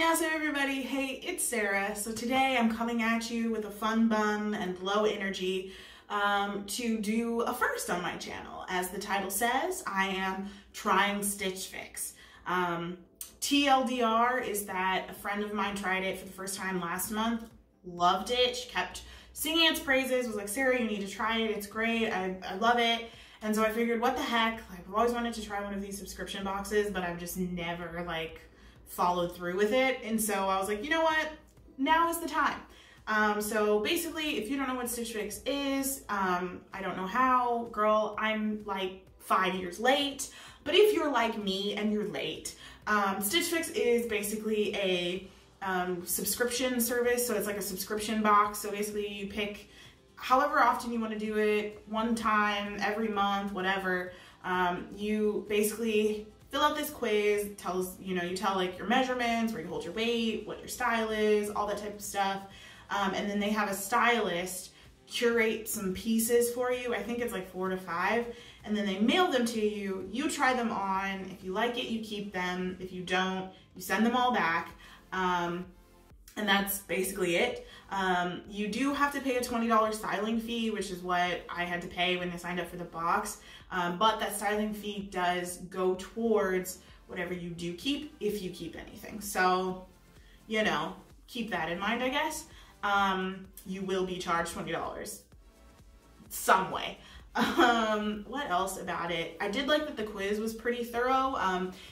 Annyeonghaseyo everybody, hey, it's Sarah. So today I'm coming at you with a fun bun and low energy to do a first on my channel. As the title says, I am trying Stitch Fix. TLDR is that a friend of mine tried it for the first time last month, loved it. She kept singing its praises, was like, Sarah, you need to try it, it's great, I love it. And so I figured, what the heck, like, I've always wanted to try one of these subscription boxes, but I've just never like followed through with it. And so I was like, you know what, now is the time. So basically, if you don't know what Stitch Fix is, I don't know how, girl, I'm like 5 years late. But if you're like me and you're late, Stitch Fix is basically a subscription service. So it's like a subscription box. So basically you pick however often you want to do it, one time, every month, whatever. You basically fill out this quiz, you tell like your measurements, where you hold your weight, what your style is, all that type of stuff. And then they have a stylist curate some pieces for you. I think it's like 4 to 5. And then they mail them to you. You try them on. If you like it, you keep them. If you don't, you send them all back. And that's basically it. You do have to pay a $20 styling fee, which is what I had to pay when I signed up for the box. But that styling fee does go towards whatever you do keep, if you keep anything. So, you know, keep that in mind, I guess. You will be charged $20 some way. What else about it? I did like that the quiz was pretty thorough.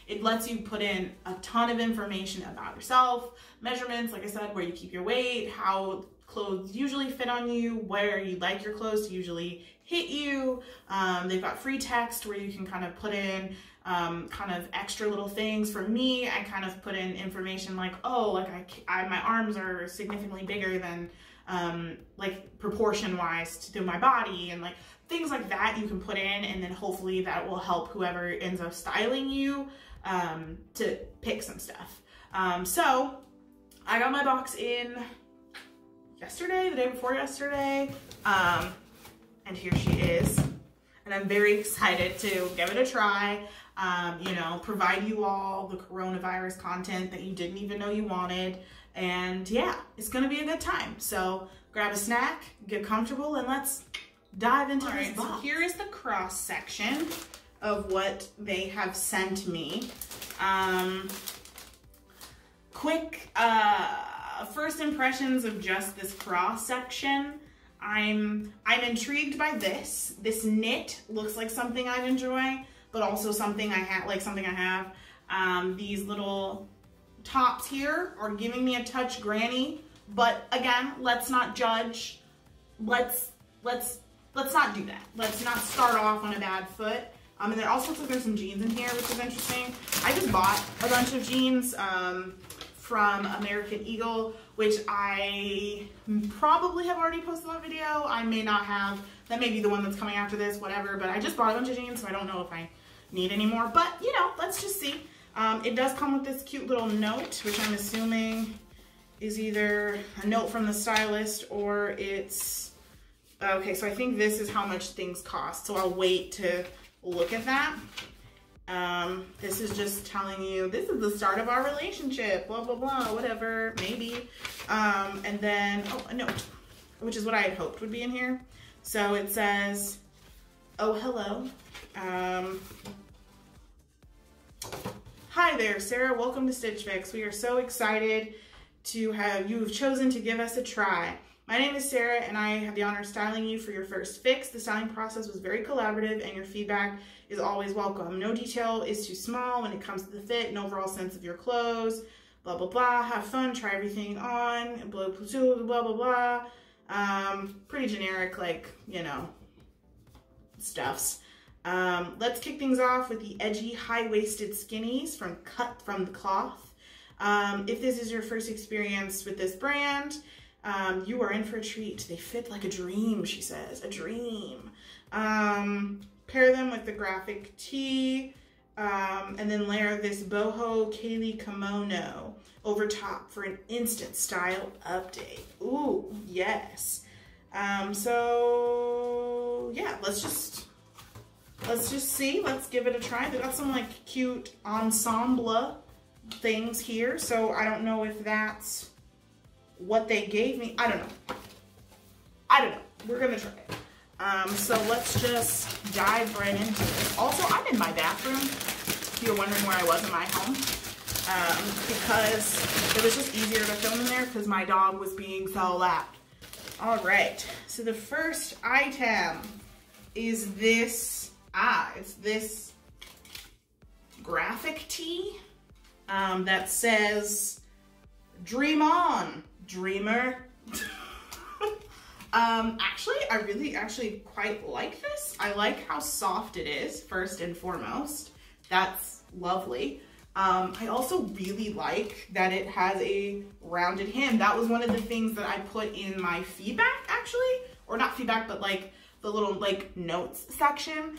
It lets you put in a ton of information about yourself, measurements, like I said, where you keep your weight, how clothes usually fit on you, where you like your clothes to usually hit you. They've got free text where you can kind of put in kind of extra little things. For me, I kind of put in information like, oh, like my arms are significantly bigger than like proportion wise to my body, and like things like that you can put in, and then hopefully that will help whoever ends up styling you to pick some stuff. So I got my box in yesterday, the day before yesterday, and here she is, and I'm very excited to give it a try. You know, provide you all the coronavirus content that you didn't even know you wanted. And yeah, it's gonna be a good time. So grab a snack, get comfortable, and let's dive into this box. So here is the cross section of what they have sent me. Quick first impressions of just this cross section. I'm intrigued by this. This knit looks like something I'd enjoy, but also something I have. These little tops here are giving me a touch granny, but again, let's not judge. Let's not do that. Let's not start off on a bad foot. And there also looks like there's some jeans in here, which is interesting. I just bought a bunch of jeans from American Eagle, which I probably have already posted on video. I may not have. That may be the one that's coming after this, whatever. But I just bought a bunch of jeans, so I don't know if I need any more. But, you know, let's just see. It does come with this cute little note, which I'm assuming is either a note from the stylist or it's... Okay, so I think this is how much things cost. So I'll wait to look at that. This is just telling you, this is the start of our relationship, blah, blah, blah, whatever, maybe. And then, oh, a note, which is what I had hoped would be in here. So it says, oh, hello. Hi there, Sarah. Welcome to Stitch Fix. We are so excited to have you have chosen to give us a try. My name is Sarah, and I have the honor of styling you for your first fix. The styling process was very collaborative, and your feedback is always welcome. No detail is too small when it comes to the fit and overall sense of your clothes. Blah, blah, blah. Have fun. Try everything on. Blah, blah, blah, blah, blah. Pretty generic, like, you know, stuffs. Let's kick things off with the edgy high-waisted skinnies from Cut From The Cloth. If this is your first experience with this brand, you are in for a treat. They fit like a dream, she says, a dream. Pair them with the graphic tee, and then layer this boho Kaylee kimono over top for an instant style update. Ooh, yes. So yeah, let's just see. Let's give it a try. They got some like cute ensemble things here, so I don't know if that's what they gave me. I don't know. We're gonna try it. So let's just dive right into it. Also, I'm in my bathroom. If you're wondering where I was in my home, because it was just easier to film in there because my dog was being so loud. All right, so the first item is this, it's this graphic tee that says, "Dream on, dreamer." Actually, I really actually quite like this. I like how soft it is, first and foremost. That's lovely. I also really like that it has a rounded hem. That was one of the things that I put in my feedback, actually, or not feedback, but like the little like notes section,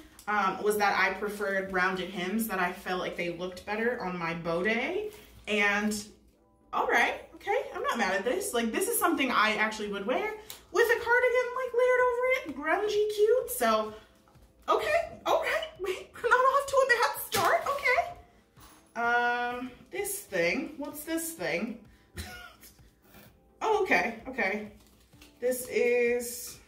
was that I preferred rounded hems, that I felt like they looked better on my bodice. And all right, okay, I'm not mad at this. Like, this is something I actually would wear with a cardigan like layered over it, grungy cute. So, okay, all right, we're not off to a bad start, okay. This thing, what's this thing? Oh, okay, okay. This is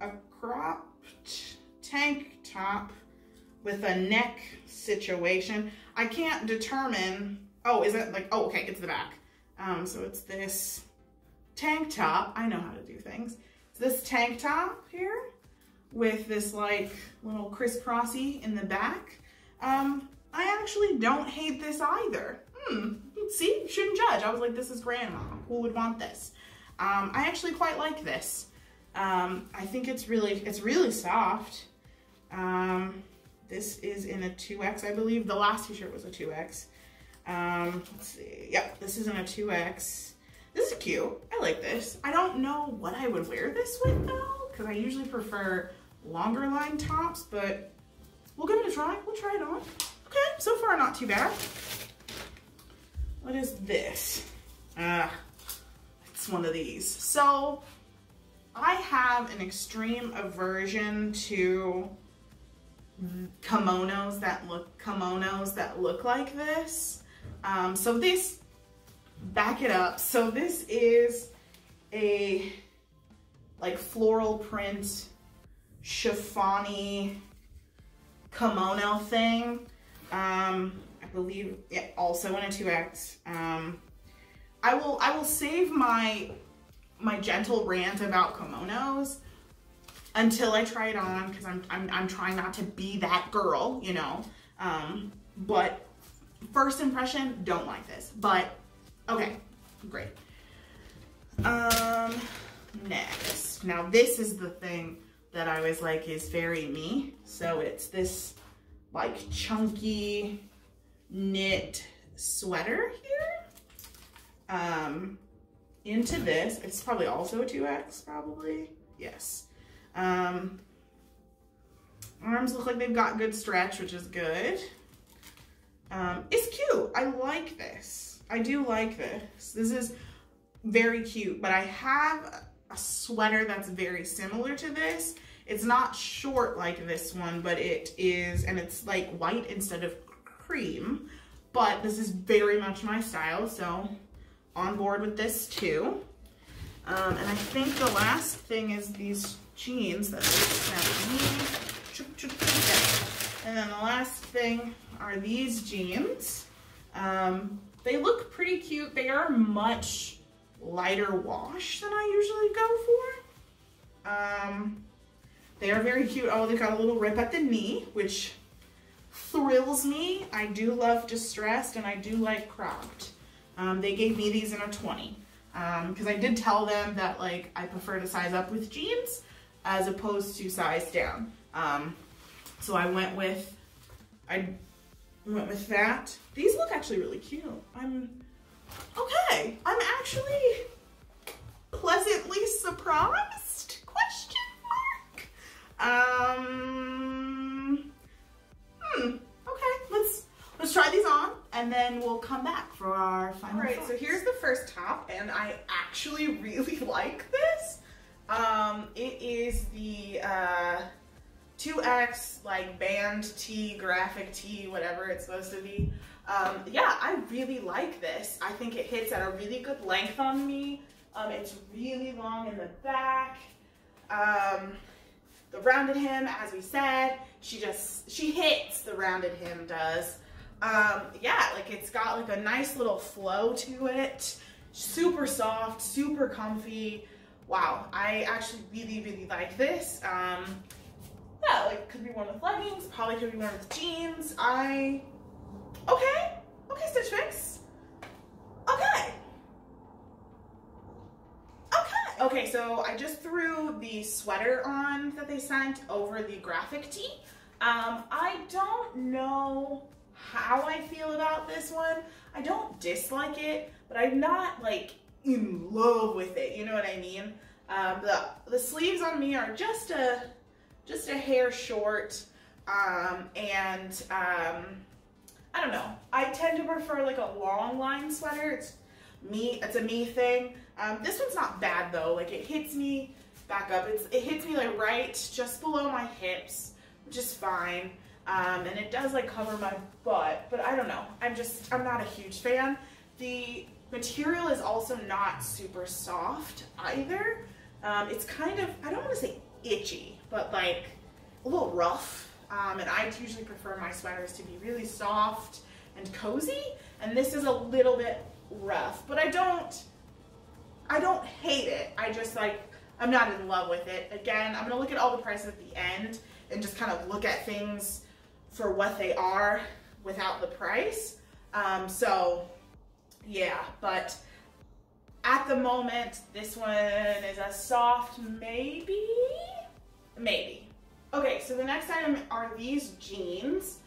a cropped tank top with a neck situation. I can't determine, oh, is it like, oh, okay, it's the back. So it's this tank top. I know how to do things. It's this tank top here with this like little crisscrossy in the back. I actually don't hate this either. See, shouldn't judge. I was like, this is grandma. Who would want this? I actually quite like this. I think it's really soft. This is in a 2X, I believe. The last t-shirt was a 2X. Let's see. Yep, this is in a 2X. This is cute. I like this. I don't know what I would wear this with though, because I usually prefer longer line tops, but we'll give it a try. We'll try it on. Okay, so far not too bad. What is this? It's one of these. So I have an extreme aversion to kimonos that look like this. So this, back it up. So this is a like floral print chiffon-y kimono thing. I believe, yeah, also in a 2X. I will save my gentle rant about kimonos until I try it on, because I'm trying not to be that girl, you know. But first impression, don't like this. But okay, great. Next. Now this is the thing that I was like is very me. So it's this like chunky knit sweater here. Into this, it's probably also a 2X, probably. Yes. Arms look like they've got good stretch, which is good. It's cute. I like this. I do like this. This is very cute, but I have a sweater that's very similar to this. It's not short like this one, but it is, and it's like white instead of cream, but this is very much my style, so on board with this too. And I think the last thing is these jeans that they sent me. And then the last thing are these jeans. They look pretty cute. They are much lighter wash than I usually go for. They are very cute. Oh, they've got a little rip at the knee, which thrills me. I do love distressed and I do like cropped. They gave me these in a 20, because I did tell them that like I prefer to size up with jeans as opposed to size down. So I went with that. These look actually really cute. Okay. I'm actually pleasantly surprised. Okay, let's try these on and then we'll come back for our final. All right, thoughts. So here's the first top, and I actually really like this. It is the 2X like band tee, graphic tee, whatever it's supposed to be. Yeah, I really like this. I think it hits at a really good length on me. It's really long in the back. The rounded hem, as we said, she hits, the rounded hem does. Yeah, like it's got like a nice little flow to it. Super soft, super comfy. Wow, I actually really like this. Yeah, like could be worn with leggings, probably could be worn with jeans. Okay, Stitch Fix. Okay, so I just threw the sweater on that they sent over the graphic tee. I don't know how I feel about this one. I don't dislike it, but I'm not like in love with it. You know what I mean? The sleeves on me are just a hair short, I don't know. I tend to prefer like a long line sweater. It's a me thing. This one's not bad though. Like it hits me back up. It hits me like right just below my hips, which is fine. And it does like cover my butt, but I don't know. I'm not a huge fan. The material is also not super soft either. It's kind of, I don't want to say itchy, but like a little rough. And I usually prefer my sweaters to be really soft and cozy. And this is a little bit rough, but I don't hate it. I just like, I'm not in love with it. Again, I'm gonna look at all the prices at the end and just kind of look at things for what they are without the price. So yeah, but at the moment, this one is a soft maybe. Okay, so the next item are these jeans.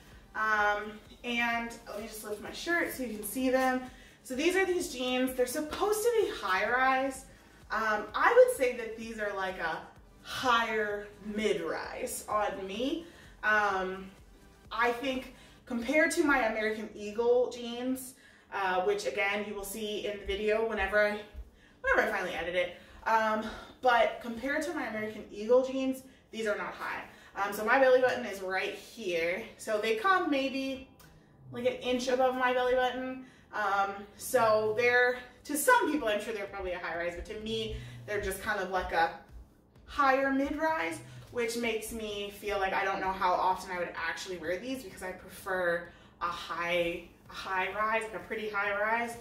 And let me just lift my shirt so you can see them. So these are these jeans. They're supposed to be high-rise. I would say that these are like a higher mid-rise on me. I think compared to my American Eagle jeans, which again, you will see in the video whenever I finally edit it. But compared to my American Eagle jeans, these are not high. So my belly button is right here. So they come maybe like an inch above my belly button. So they're, to some people, I'm sure they're probably a high rise, but to me, they're just kind of like a higher mid rise, which makes me feel like I don't know how often I would actually wear these because I prefer a high rise, like a pretty high rise.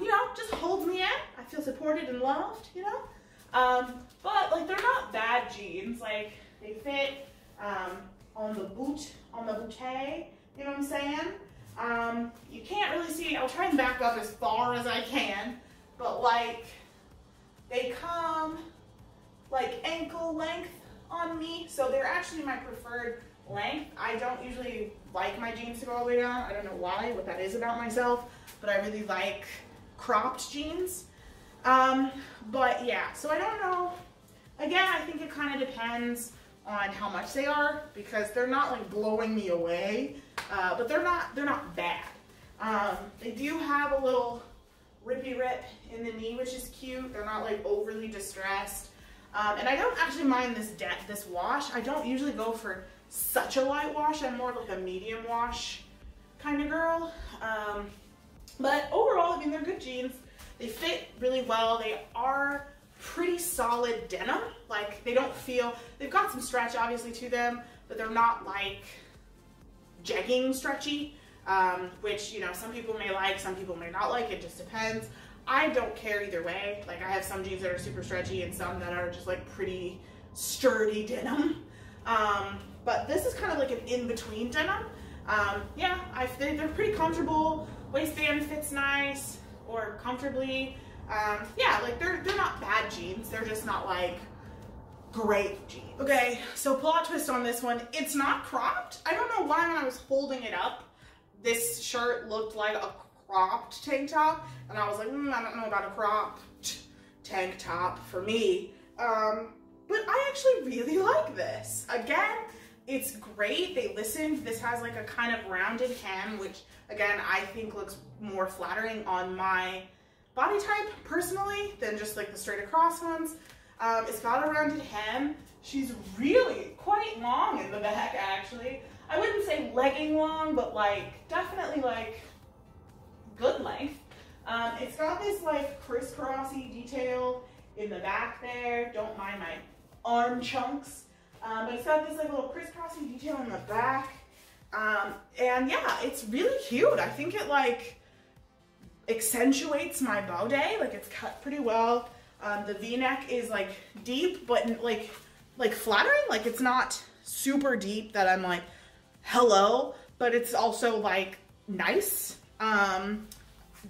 You know, just holds me in. I feel supported and loved, you know? But like, they're not bad jeans. Like they fit, on the bootay, you know what I'm saying? You can't really see, I'll try and back up as far as I can, but like, they come like ankle length on me, so they're actually my preferred length. I don't usually like my jeans to go all the way down. I don't know why, what that is about myself, but I really like cropped jeans. But yeah, so I don't know. Again, I think it kind of depends on how much they are because they're not like blowing me away, but they're not bad. They do have a little rippy rip in the knee, which is cute. They're not like overly distressed, and I don't actually mind this depth, this wash. I don't usually go for such a light wash. I'm more of like a medium wash kind of girl, but overall, I mean, they're good jeans. They fit really well. They are pretty solid denim. Like they don't feel, they've got some stretch obviously to them, but they're not like jegging stretchy, which, you know, some people may like, some people may not like, it just depends. I don't care either way. Like I have some jeans that are super stretchy and some that are just like pretty sturdy denim. But this is kind of like an in-between denim. Yeah, they're pretty comfortable. Waistband fits nice or comfortably. Yeah, like they're not bad jeans. They're just not like great jeans. Okay, so plot twist on this one. It's not cropped. I don't know why when I was holding it up, this shirt looked like a cropped tank top. And I was like, I don't know about a cropped tank top for me. But I actually really like this. Again, it's great. They listened. This has like a kind of rounded hem, which again, I think looks more flattering on my body type personally than just like the straight across ones. It's got a rounded hem. She's really quite long in the back actually. I wouldn't say legging long, but like definitely like good length. It's got this like crisscrossy detail in the back there. Don't mind my arm chunks. But it's got this like little crisscrossy detail in the back. And yeah, it's really cute. I think it like accentuates my bow day. Like it's cut pretty well. The V-neck is like deep, but like flattering. Like it's not super deep that I'm like, hello, but it's also like nice.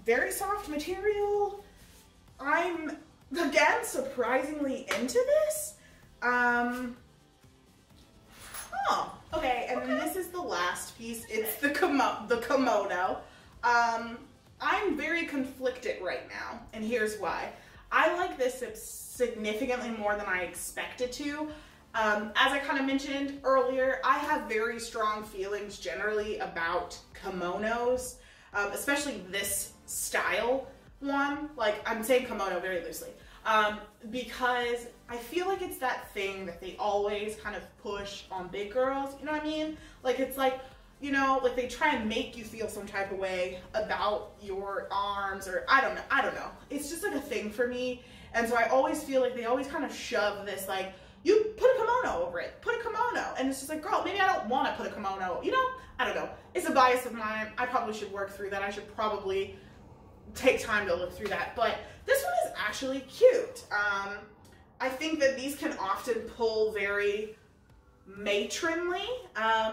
Very soft material. I'm again surprisingly into this. Oh, okay. And then this is the last piece. It's the kimono. I'm very conflicted right now, and here's why. I like this significantly more than I expected to. As I kind of mentioned earlier, I have very strong feelings generally about kimonos, especially this style one. Like, I'm saying kimono very loosely, because I feel like it's that thing that they always kind of push on big girls, you know what I mean? Like, it's like, you know, like they try and make you feel some type of way about your arms, or I don't know. It's just like a thing for me. And so I always feel like they always kind of shove this, like, you put a kimono over it, put a kimono. And it's just like, girl, maybe I don't want to put a kimono, you know? I don't know. It's a bias of mine. I probably should work through that. I should probably take time to look through that. But this one is actually cute. I think that these can often pull very matronly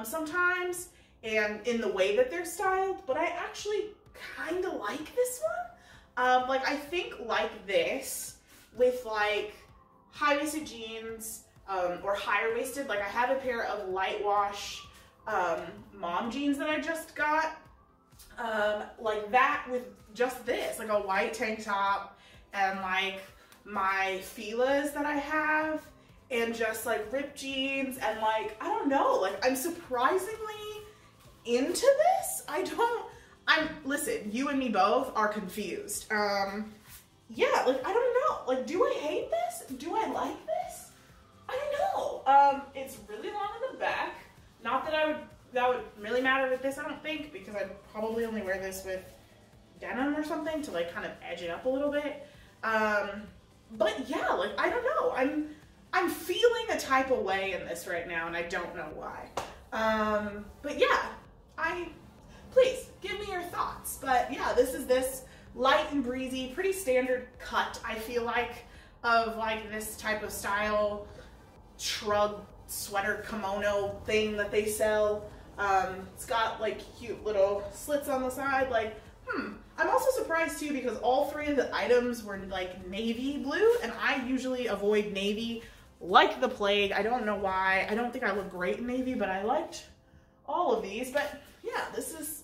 sometimes, and in the way that they're styled, but I actually kind of like this one. Like, I think like this with like high-waisted jeans or higher-waisted, like I have a pair of light wash mom jeans that I just got, like that with just this, like a white tank top and like my Filas that I have, and just like ripped jeans, and like, I don't know, like I'm surprisingly into this. Listen, you and me both are confused. Yeah, like, I don't know. Like, do I hate this? Do I like this? I don't know. It's really long in the back. Not that that would really matter with this, I don't think, because I'd probably only wear this with denim or something to like kind of edge it up a little bit. But yeah, like, I don't know. I'm feeling a type of way in this right now, and I don't know why. But yeah, please give me your thoughts. But yeah, this is this light and breezy, pretty standard cut, I feel like, of like this type of style shrug sweater kimono thing that they sell. It's got like cute little slits on the side. Like, I'm also surprised too, because all three of the items were like navy blue, and I usually avoid navy like the plague. I don't know why. I don't think I look great in navy, but I liked all of these. But yeah, this is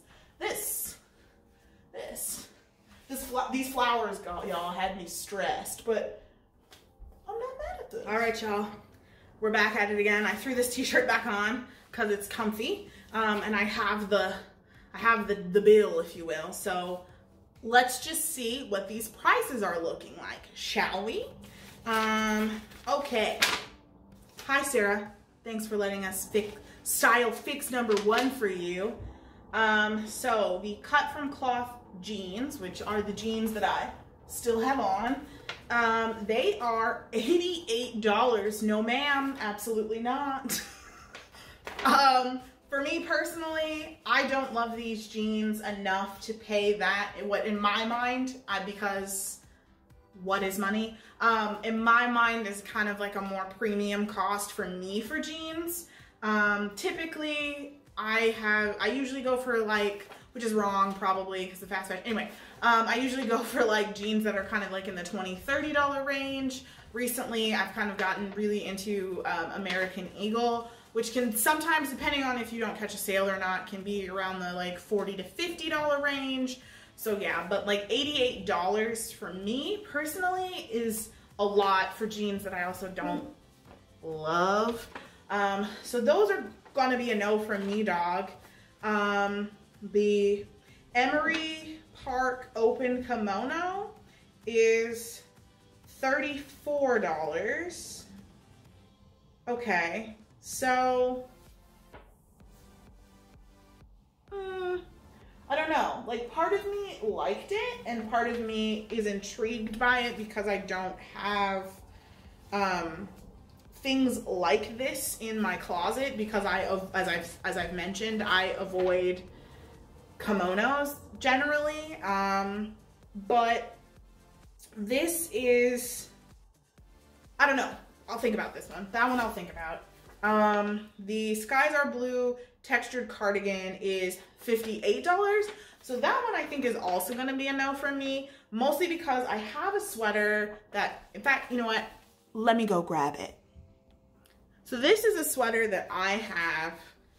these flowers, y'all had me stressed, but I'm not mad at this. All right, y'all, we're back at it again. I threw this t-shirt back on because it's comfy, and I have the bill, if you will. So let's just see what these prices are looking like, shall we? Okay. Hi, Sarah. Thanks for letting us style fix number one for you. So the cut from cloth jeans, which are the jeans that I still have on, they are $88. No, ma'am. Absolutely not. For me personally, I don't love these jeans enough to pay that. What in my mind, because what is money? In my mind is kind of like a more premium cost for me for jeans. Typically I usually go for like, which is wrong probably because the fast fashion, anyway, I usually go for like jeans that are kind of like in the $20, $30 range. Recently, I've kind of gotten really into American Eagle, which can sometimes, depending on if you don't catch a sale or not, can be around the like $40 to $50 range. So yeah, but like $88 for me personally is a lot for jeans that I also don't love. So those are gonna be a no from me, dog. The Emery Park open kimono is $34. Okay, so I don't know, like part of me liked it and part of me is intrigued by it because I don't have things like this in my closet because I, as I've mentioned, I avoid kimonos generally, but this is, I don't know, I'll think about this one. That one I'll think about. The Skies Are Blue textured cardigan is $58. So that one I think is also going to be a no for me, mostly because I have a sweater that, in fact, you know what? Let me go grab it. So this is a sweater that I have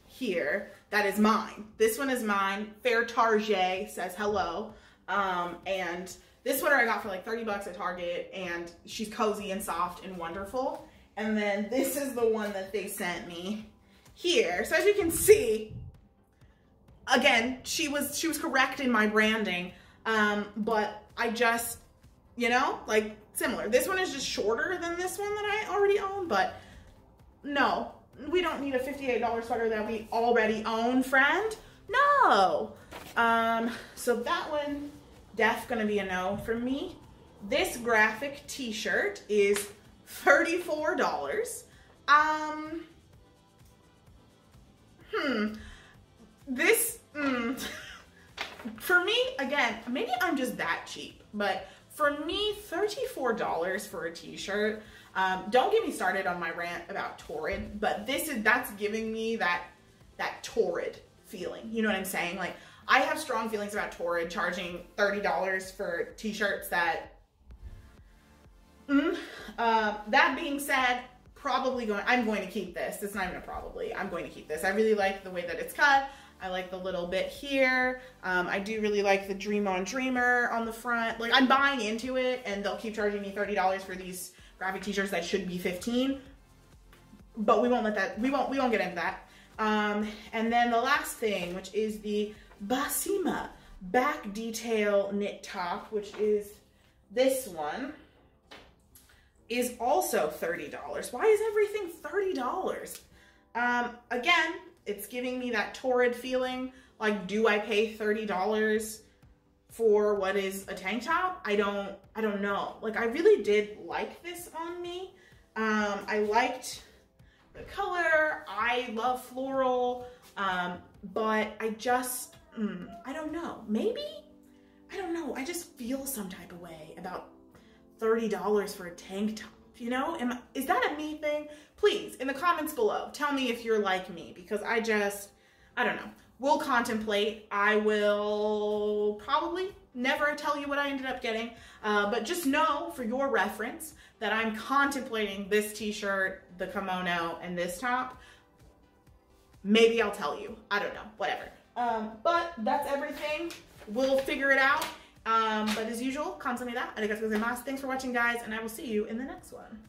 here that is mine. This one is mine. Fair Target says hello. And this sweater I got for like 30 bucks at Target, and she's cozy and soft and wonderful. And then this is the one that they sent me here. So as you can see, again, she was correct in my branding, but I just, you know, like similar. This one is just shorter than this one that I already own, but no, we don't need a $58 sweater that we already own, friend. No. So that one, def gonna be a no for me. This graphic t-shirt is $34. For me, again, maybe I'm just that cheap, but for me, $34 for a t-shirt. Don't get me started on my rant about Torrid, but that's giving me that Torrid feeling. You know what I'm saying? Like, I have strong feelings about Torrid charging $30 for t-shirts that, that being said, I'm going to keep this. It's not even a probably. I'm going to keep this. I really like the way that it's cut. I like the little bit here. I do really like the Dream on Dreamer on the front. Like, I'm buying into it, and they'll keep charging me $30 for these graphic t-shirts that should be $15. But we won't let that, we won't get into that. And then the last thing, which is the Basima back detail knit top, which is this one, is also $30. Why is everything $30? Again, it's giving me that Torrid feeling. Like, do I pay $30 for what is a tank top? I don't know. Like, I really did like this on me. I liked the color. I love floral, but I just, I don't know. Maybe, I don't know. I just feel some type of way about $30 for a tank top, you know? Is that a me thing? Please, in the comments below, tell me if you're like me, because I don't know. We'll contemplate. I will probably never tell you what I ended up getting, but just know for your reference that I'm contemplating this t-shirt, the kimono, and this top. Maybe I'll tell you. I don't know, whatever. But that's everything. We'll figure it out. But as usual, consume that. Thanks for watching, guys, and I will see you in the next one.